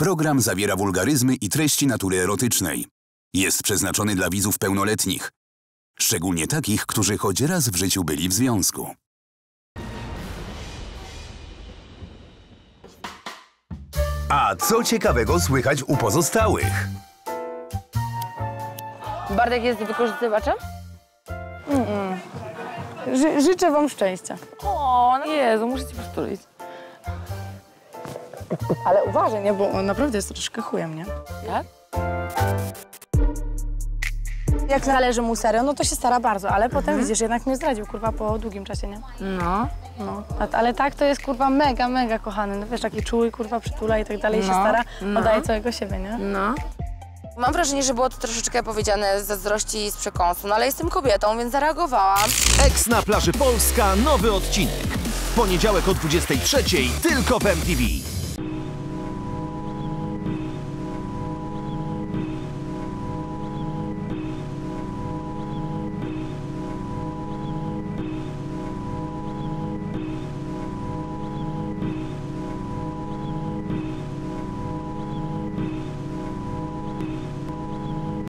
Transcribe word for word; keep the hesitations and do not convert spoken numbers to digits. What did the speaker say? Program zawiera wulgaryzmy i treści natury erotycznej. Jest przeznaczony dla widzów pełnoletnich, szczególnie takich, którzy choć raz w życiu byli w związku. A co ciekawego słychać u pozostałych? Bartek jest wykorzystywaczem? Mm -mm. Ży życzę wam szczęścia. O, no Jezu, muszę cię przytulić. Ale uważaj, nie, bo on naprawdę jest troszkę chujem, nie? Tak? Jak należy mu serio, no to się stara bardzo, ale mhm. potem widzisz, jednak mnie zdradził, kurwa, po długim czasie, nie? No. No. Ale tak to jest, kurwa, mega, mega kochany. No wiesz, taki czuły, kurwa, przytula i tak dalej, no. się stara, no. oddaje całego siebie, nie? No. Mam wrażenie, że było to troszeczkę powiedziane z zazdrości i z przekąsu, no ale jestem kobietą, więc zareagowałam. Eks na plaży Polska, nowy odcinek. W poniedziałek o dwudziestej trzeciej tylko w M T V.